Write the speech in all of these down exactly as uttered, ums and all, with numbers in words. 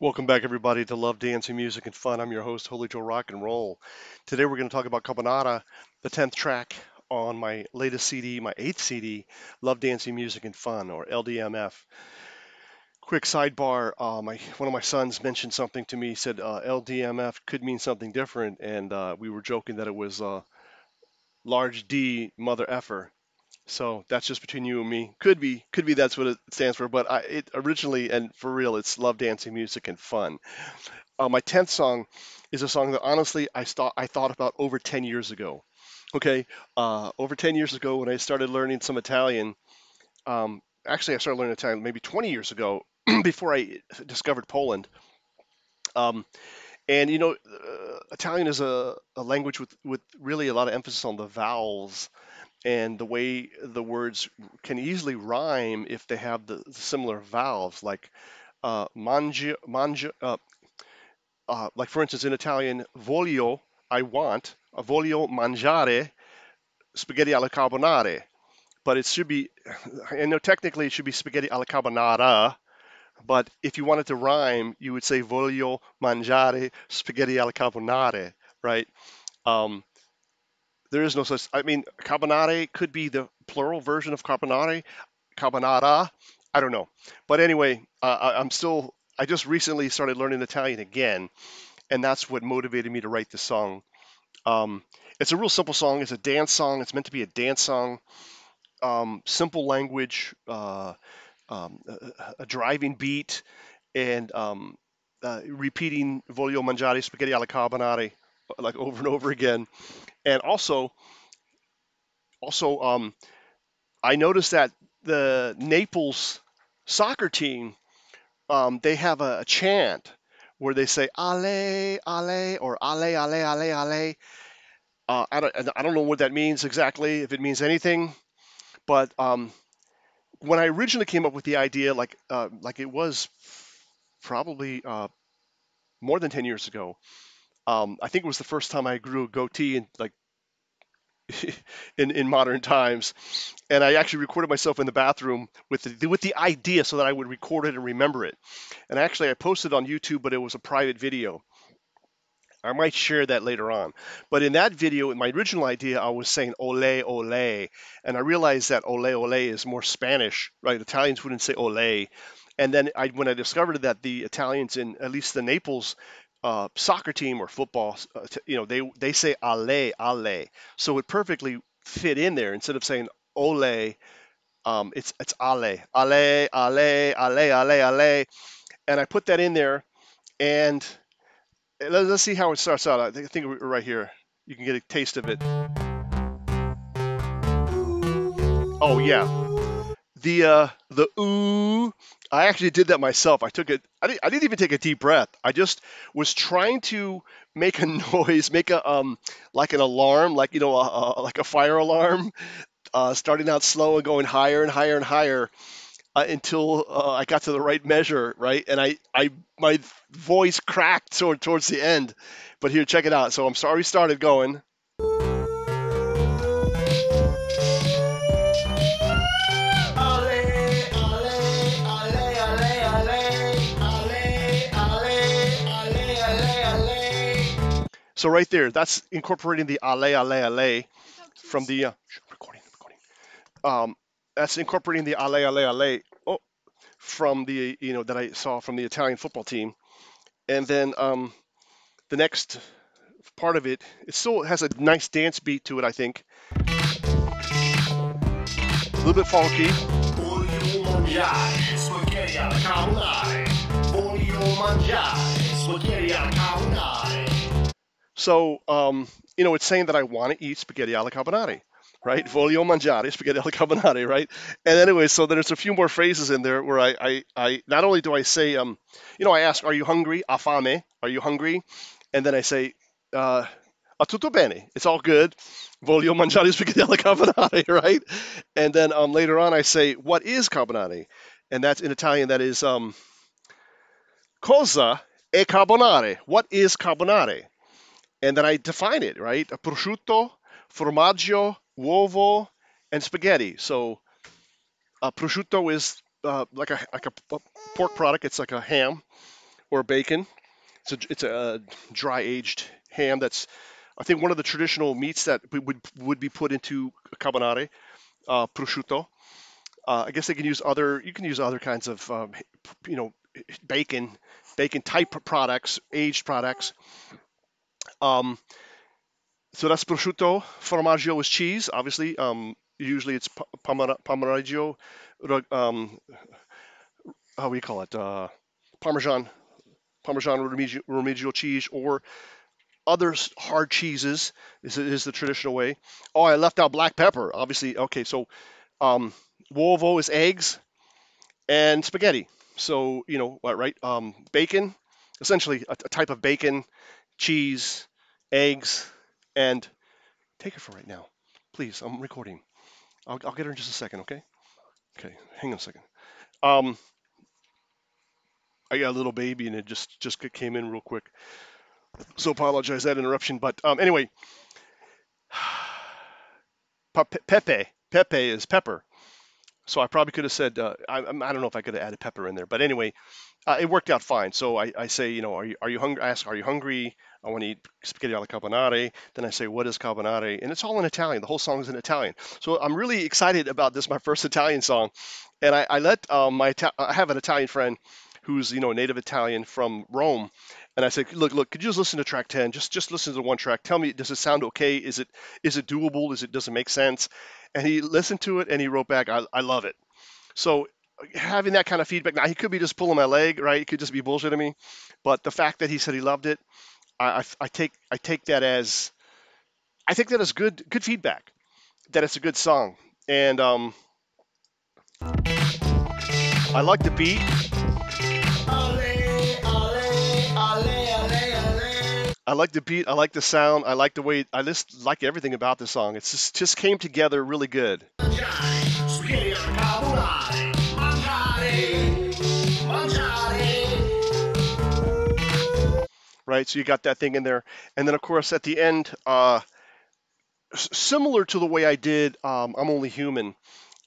Welcome back, everybody, to Love Dancing Music and Fun. I'm your host, Holy Joe Rock and Roll. Today we're going to talk about Carbonara, the tenth track on my latest C D, my eighth C D, Love Dancing Music and Fun, or L D M F. Quick sidebar, uh, my, one of my sons mentioned something to me. He said uh, L D M F could mean something different, and uh, we were joking that it was uh, large D mother effer. So that's just between you and me. Could be, could be that's what it stands for, but I, it originally, and for real, it's Love Dancing Music and Fun. Uh, my tenth song is a song that honestly I, st I thought about over ten years ago. Okay, uh, over ten years ago when I started learning some Italian, um, actually I started learning Italian maybe twenty years ago before I discovered Poland. Um, and you know, uh, Italian is a, a language with, with really a lot of emphasis on the vowels, and the way the words can easily rhyme if they have the, the similar vowels, like uh, mangi, mangi, uh, uh, like for instance in Italian, voglio, I want, voglio mangiare spaghetti alla carbonara, but it should be, I know technically it should be spaghetti alla carbonara, but if you wanted to rhyme, you would say voglio mangiare spaghetti alla carbonara, right? Um, There is no such, I mean, carbonare could be the plural version of carbonare, carbonara, I don't know. But anyway, uh, I, I'm still, I just recently started learning Italian again, and that's what motivated me to write this song. Um, it's a real simple song. It's a dance song. It's meant to be a dance song. Um, simple language, uh, um, a, a driving beat, and um, uh, repeating voglio mangiare spaghetti alla carbonara, like over and over again. And also, also, um, I noticed that the Naples soccer team, um, they have a, a chant where they say "ale, ale" or "ale, ale, ale, ale." Uh, I don't, I don't know what that means exactly, if it means anything. But um, when I originally came up with the idea, like, uh, like it was probably uh, more than ten years ago. Um, I think it was the first time I grew a goatee in like in, in modern times, and I actually recorded myself in the bathroom with the, with the idea so that I would record it and remember it. And actually, I posted it on YouTube, but it was a private video. I might share that later on. But in that video, in my original idea, I was saying "ole ole," and I realized that "ole ole" is more Spanish, right? Italians wouldn't say "ole," and then I, when I discovered that the Italians in at least the Naples Uh, soccer team or football, uh, you know, they they say ale, ale. So it perfectly fit in there. Instead of saying ole, um, it's it's ale, ale, ale, ale, ale, ale. And I put that in there, and let's see how it starts out. I think right here, you can get a taste of it. Oh yeah, the uh, the ooh. I actually did that myself. I took it. I didn't, I didn't even take a deep breath. I just was trying to make a noise, make a um, like an alarm, like you know, a, a, like a fire alarm, uh, starting out slow and going higher and higher and higher uh, until uh, I got to the right measure, right? And I, I, my voice cracked toward, towards the end. But here, check it out. So I'm sorry, started going. So right there, that's incorporating the ale, ale, ale from the uh, recording, recording. Um, that's incorporating the ale, ale, ale. Oh, from the you know that I saw from the Italian football team, and then um, the next part of it, it still has a nice dance beat to it. I think a little bit funky. So, um, you know, it's saying that I want to eat spaghetti alla carbonara, right? Voglio mangiare spaghetti alla carbonara, right? And anyway, so there's a few more phrases in there where I, I, I not only do I say, um, you know, I ask, are you hungry? A fame, are you hungry? And then I say, uh, a tutto bene, it's all good. Voglio mangiare spaghetti alla carbonara, right? And then um, later on I say, what is carbonara? And that's in Italian, that is, um, cosa è carbonara? What is carbonara? And then I define it, right? Prosciutto, formaggio, uovo, and spaghetti. So uh, prosciutto is uh, like a like a pork product. It's like a ham. or bacon. It's a, it's a dry-aged ham that's, I think, one of the traditional meats that would would be put into carbonara, uh, prosciutto. Uh, I guess they can use other. You can use other kinds of, um, you know, bacon, bacon type products, aged products. Um, so that's prosciutto. Formaggio is cheese, obviously. Um, usually it's pomeriggio, um, how do you call it? Uh, Parmesan, Parmesan Romigio cheese, or other hard cheeses is, is the traditional way. Oh, I left out black pepper, obviously. Okay, so um, uovo is eggs and spaghetti. So, you know, what, right? Um, bacon, essentially a, a type of bacon, cheese, eggs, and take it for right now. Please, I'm recording. I'll, I'll get her in just a second, okay? Okay, hang on a second. Um, I got a little baby and it just, just came in real quick. So apologize that interruption, but um, anyway, pepe, pepe is pepper. So I probably could have said, uh, I, I don't know if I could have added pepper in there, but anyway, uh, it worked out fine. So I, I say, you know, are you, are you hungry? I ask, are you hungry? I want to eat spaghetti alla carbonara. Then I say, what is carbonara? And it's all in Italian. The whole song is in Italian. So I'm really excited about this, my first Italian song. And I, I let um, my, I have an Italian friend who's, you know, a native Italian from Rome. And I said, look, look, could you just listen to track ten? Just just listen to the one track. Tell me, does it sound okay? Is it is it doable? Is it does it make sense? And he listened to it and he wrote back, I, I love it. So having that kind of feedback, now he could be just pulling my leg, right? He could just be bullshitting me. But the fact that he said he loved it, I, I, I take I take that as I think that is good good feedback. That it's a good song. And um I like the beat. I like the beat, I like the sound, I like the way, I just like everything about this song. It just, just came together really good. Right, so you got that thing in there. And then of course at the end, uh, similar to the way I did um, I'm Only Human,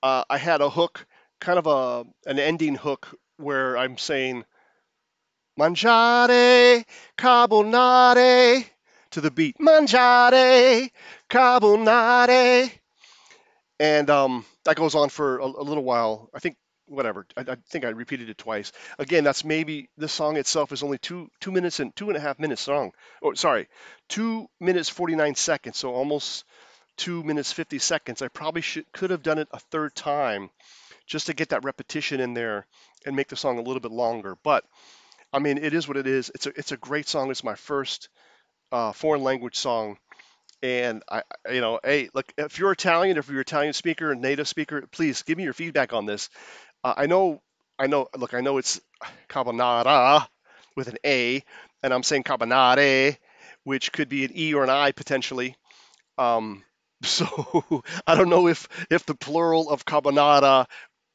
uh, I had a hook, kind of a an ending hook where I'm saying, mangiare carbonare, to the beat. Mangiare carbonare. And um, that goes on for a, a little while. I think, whatever, I, I think I repeated it twice. Again, that's maybe, this song itself is only two two minutes and two and a half minutes long. Oh, sorry, two minutes forty-nine seconds, so almost two minutes fifty seconds. I probably should, could have done it a third time just to get that repetition in there and make the song a little bit longer. But I mean, it is what it is. It's a it's a great song. It's my first uh, foreign language song, and I, you know, hey, look, if you're Italian, if you're Italian speaker and native speaker, please give me your feedback on this. Uh, I know, I know. Look, I know it's carbonara with an A, and I'm saying carbonare, which could be an E or an I potentially. Um, so I don't know if if the plural of carbonara.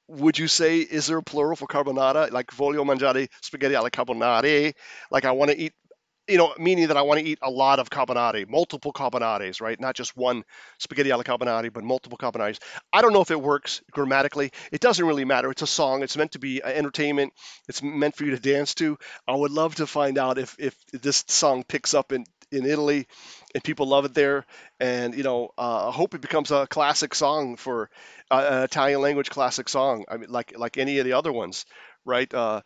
Would you say, is there a plural for carbonara? Like, voglio mangiare spaghetti alla carbonara. Like, I want to eat, you know, meaning that I want to eat a lot of carbonara, multiple carbonares, right? Not just one spaghetti alla carbonara, but multiple carbonares. I don't know if it works grammatically. It doesn't really matter. It's a song. It's meant to be entertainment. It's meant for you to dance to. I would love to find out if, if this song picks up in, in Italy and people love it there. And, you know, uh, I hope it becomes a classic song for uh, an Italian language classic song. I mean, like, like any of the other ones, right? Uh,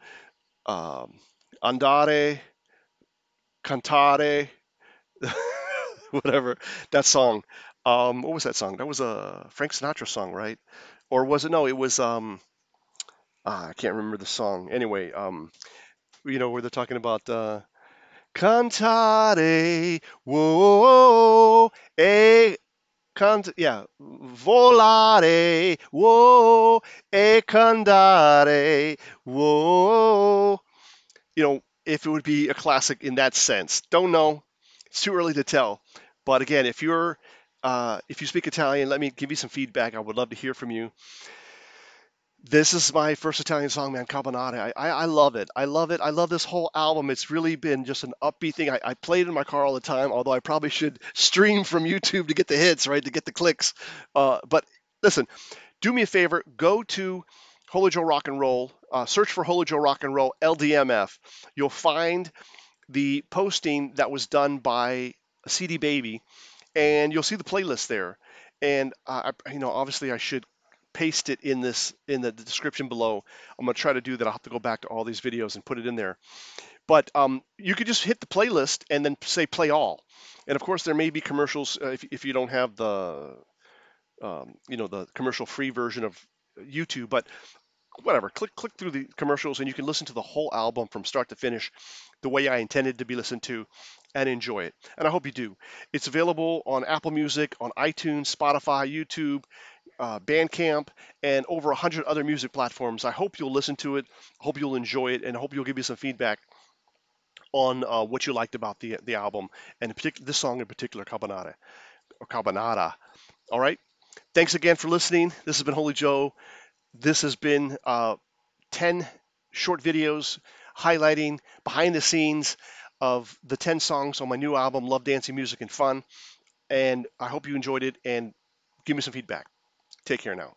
um, andare, cantare, whatever, that song. Um, what was that song? That was a Frank Sinatra song, right? Or was it? No, it was, um, ah, I can't remember the song. Anyway, um, you know, where they're talking about, uh, cantare, whoa, e cant, yeah, volare, whoa, e cantare, whoa. You know, if it would be a classic in that sense, don't know. It's too early to tell. But again, if you're, uh, if you speak Italian, let me give you some feedback. I would love to hear from you. This is my first Italian song, man, Carbonara. I, I, I love it. I love it. I love this whole album. It's really been just an upbeat thing. I, I play it in my car all the time, although I probably should stream from YouTube to get the hits, right, to get the clicks. Uh, but listen, do me a favor. Go to Holy Joe Rock and Roll, uh, search for Holy Joe Rock and Roll, L D M F. You'll find the posting that was done by C D Baby, and you'll see the playlist there. And uh, I, you know, obviously I should paste it in this in the description below. I'm gonna try to do that. I'll have to go back to all these videos and put it in there. But um, you could just hit the playlist and then say play all. And of course there may be commercials uh, if, if you don't have the um, you know, the commercial free version of YouTube, but whatever, click click through the commercials and you can listen to the whole album from start to finish the way I intended to be listened to and enjoy it. And I hope you do. It's available on Apple Music, on iTunes, Spotify, YouTube, uh, Bandcamp, and over one hundred other music platforms. I hope you'll listen to it, I hope you'll enjoy it, and I hope you'll give me some feedback on uh, what you liked about the the album, and in particular this song in particular, Carbonara, or Carbonara. All right, thanks again for listening. This has been Holy Joe. This has been uh, ten short videos highlighting behind the scenes of the ten songs on my new album, Love, Dancing, Music, and Fun. And I hope you enjoyed it, and give me some feedback. Take care now.